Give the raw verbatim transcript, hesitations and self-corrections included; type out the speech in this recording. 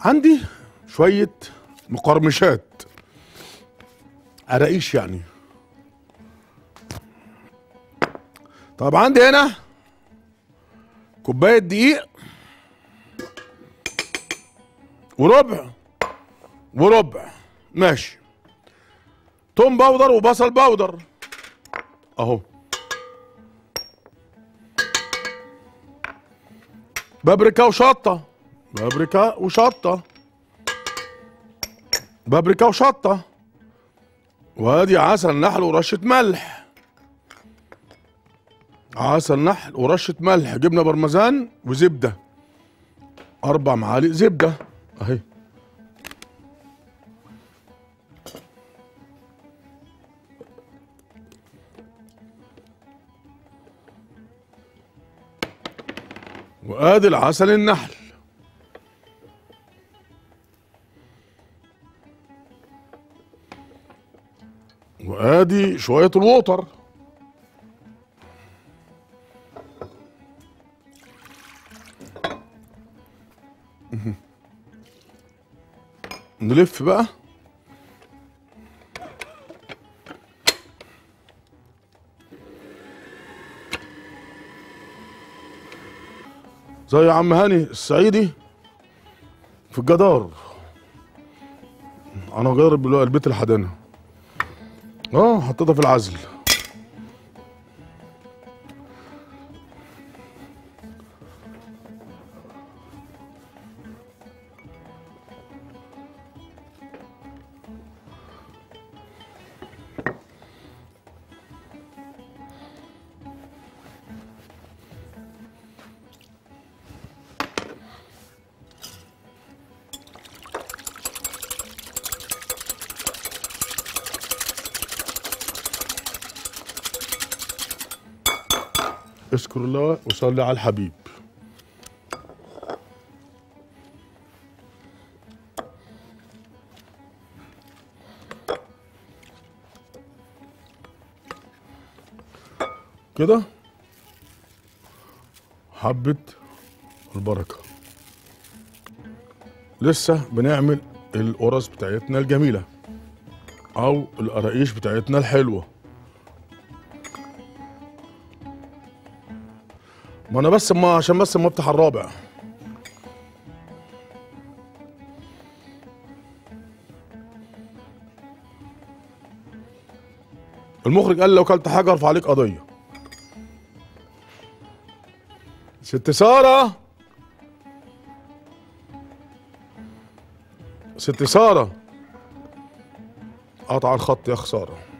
عندي شوية مقرمشات قراقيش يعني. طب عندي هنا كوباية دقيق وربع وربع ماشي، توم باودر وبصل باودر اهو، بابريكا وشطة بابريكا وشطة بابريكا وشطة، وادي عسل نحل ورشة ملح، عسل نحل ورشة ملح، جبنة برمزان وزبدة، أربع معالق زبدة أهي، وآدي العسل النحل، وآدي شوية الوتر، نلف بقى زي عم هاني الصعيدي في الجدار. انا جارب البيت الحدانه اه حطيتها في العزل. اذكر الله وصلي على الحبيب. كده حبة البركة. لسه بنعمل القرص بتاعتنا الجميلة أو القراقيش بتاعتنا الحلوة. ما انا بس ما عشان بس ما افتح الرابع. المخرج قال لو كلت حاجه ارفع عليك قضيه. ست ساره ست ساره قطع الخط يا خساره.